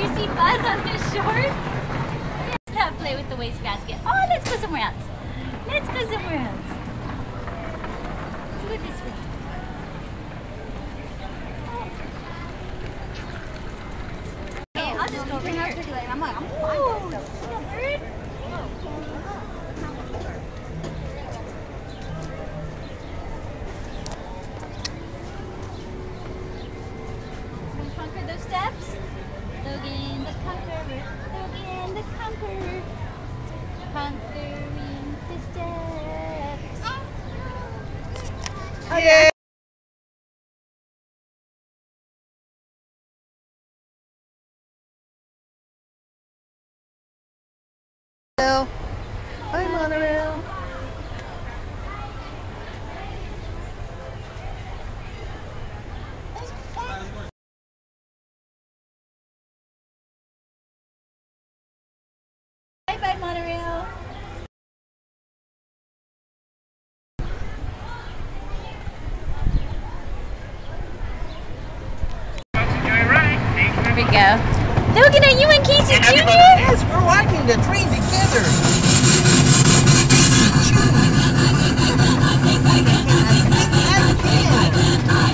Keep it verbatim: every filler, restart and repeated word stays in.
Did you see Buzz on his shorts? Let's not play with the wastebasket. Oh, let's go somewhere else. Let's go somewhere else. Let's do it this way. Okay, I'll just go over here. I'm like, I'm fine. Bird? Can we conquer those steps? Logan the Conqueror, Logan the Conqueror, conquering the steps. Okay. Hello. Hi, monorail. Monorail. Here we go. Logan, are you and Casey Junior? Yes, we're walking the train together. Casey Junior